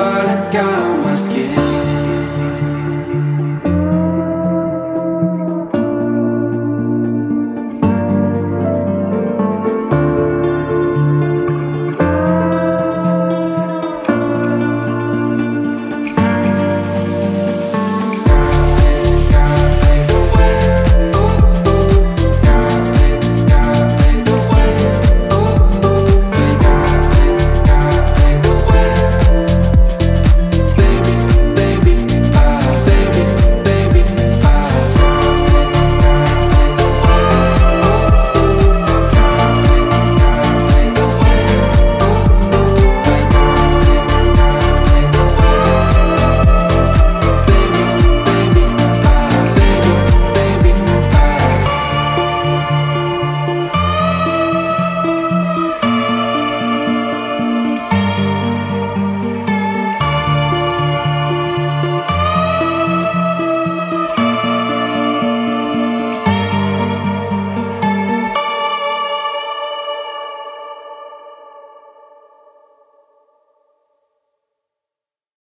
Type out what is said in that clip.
Let's go.